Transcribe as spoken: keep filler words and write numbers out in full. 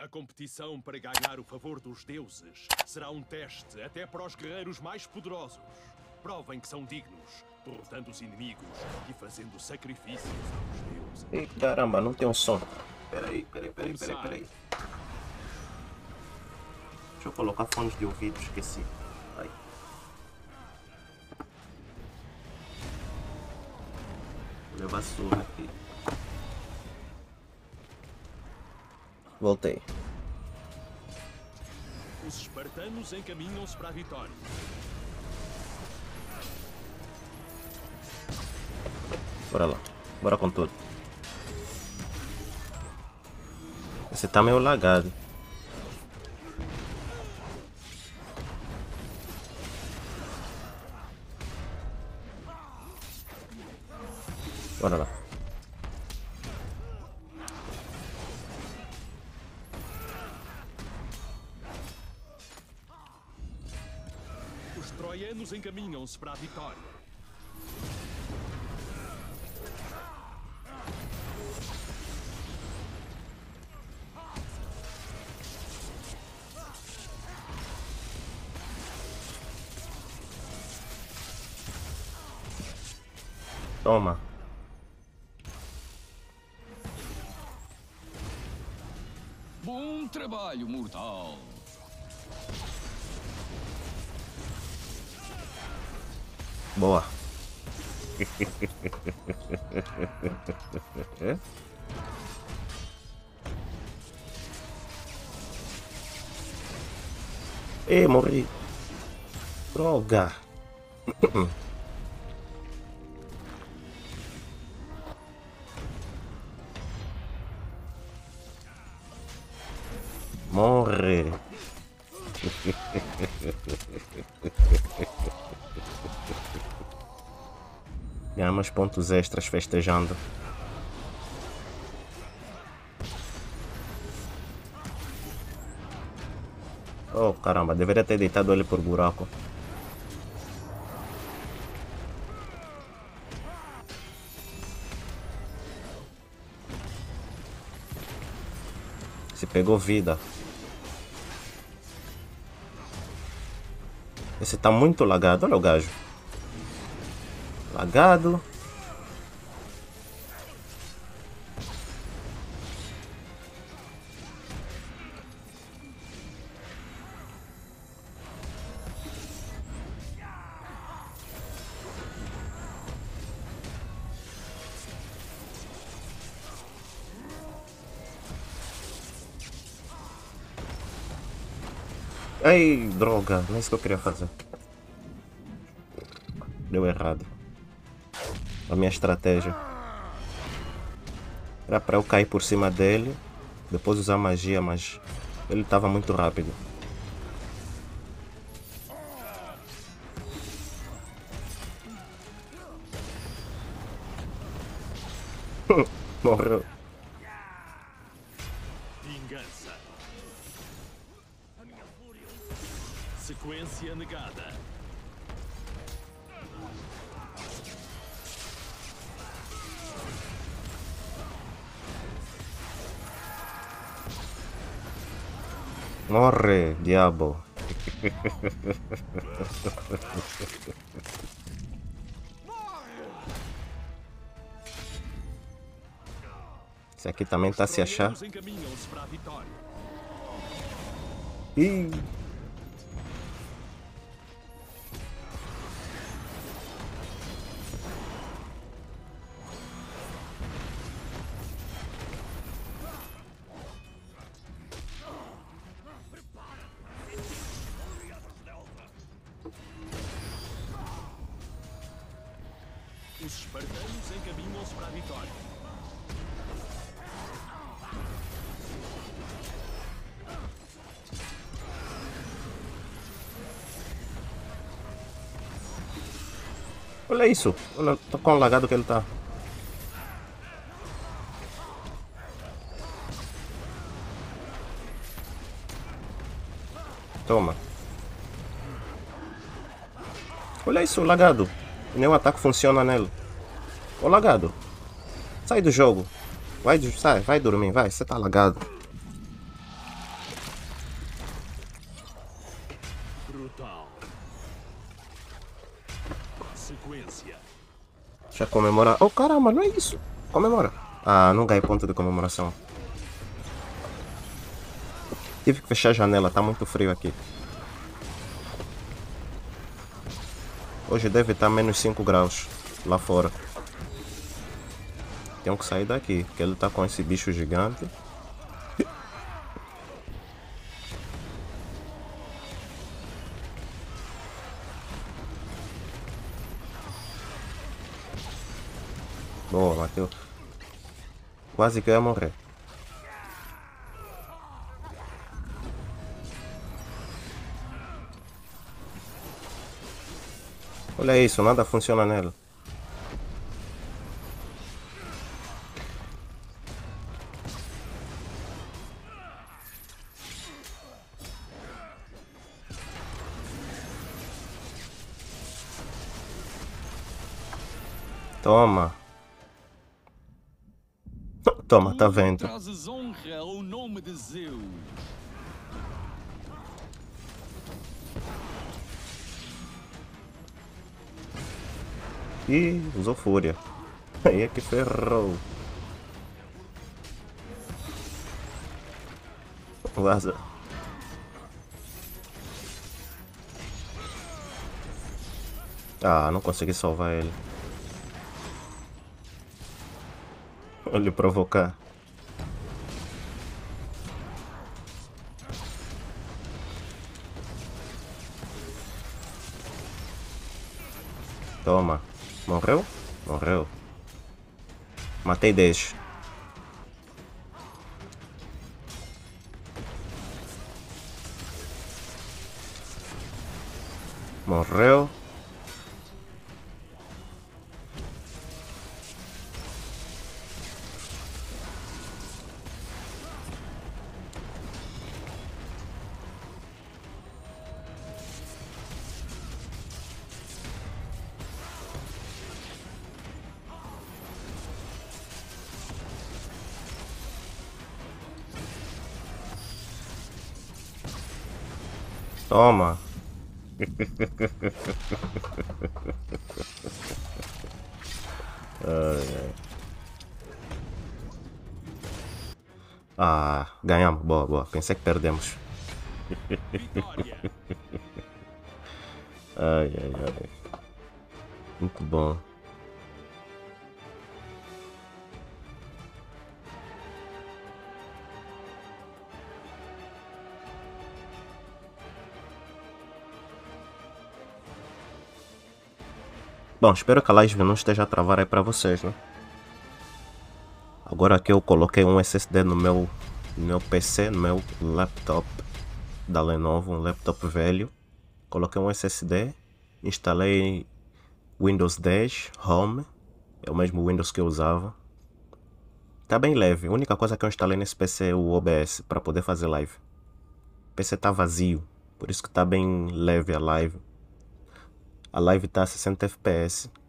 A competição para ganhar o favor dos deuses será um teste até para os guerreiros mais poderosos. Provem que são dignos, derrotando os inimigos e fazendo sacrifícios aos deuses. Ei, caramba, não tem um som. Peraí, peraí, peraí, peraí, peraí. Deixa eu colocar fones de ouvido, esqueci. Aí. Vou levar surra aqui. Voltei. Os espartanos encaminham-se para a vitória. Bora lá. Bora com tudo. Esse tá meio lagado. Bora lá. Troianos encaminham-se para a vitória. Toma. Bom trabalho, mortal. Boa. Ei, morri. Droga. Morre. Ganhar uns pontos extras festejando. Oh caramba, deveria ter deitado ele por buraco. Se pegou vida. Esse tá muito lagado, olha o gajo. Lagado. Ai, droga, não é isso que eu queria fazer. Deu errado. A minha estratégia era para eu cair por cima dele, depois usar magia, mas ele estava muito rápido. Morreu. Vingança. A minha fúria. Sequência negada. Morre, diabo. Esse aqui também tá se achar. Ih. Os espartanos encaminham-se para a vitória. Olha isso, olha quão lagado que ele tá. Toma. Olha isso, lagado. Nenhum ataque funciona nele. Ô lagado, sai do jogo. Vai, sai, vai dormir, vai. Você tá lagado. Deixa eu comemorar. Oh, caramba, não é isso. Comemora. Ah, não ganhei ponto de comemoração. Tive que fechar a janela, tá muito frio aqui. Hoje deve estar menos cinco graus lá fora. Tenho que sair daqui, porque ele tá com esse bicho gigante. Boa, Mateus. Quase que eu ia morrer. Olha isso, nada funciona nela. Toma. Toma, tá vendo? Honra ao nome de Zeus. Ih, usou fúria. Aí é que ferrou. Vaza. Ah, não consegui salvar ele. Olha, provocar. Toma. Morreu? Morreu. Matei dez. Morreu. Toma. Ah, ganhamos. Boa, boa. Pensei que perdemos. Ai, ai, ai. Muito bom. Bom, espero que a live não esteja a travar aí para vocês, né? Agora que eu coloquei um S S D no meu, no meu P C, no meu laptop da Lenovo, um laptop velho. Coloquei um S S D, instalei Windows dez, Home, é o mesmo Windows que eu usava. Tá bem leve, a única coisa que eu instalei nesse P C é o O B S, para poder fazer live. O P C tá vazio, por isso que tá bem leve a live. A live tá a sessenta F P S.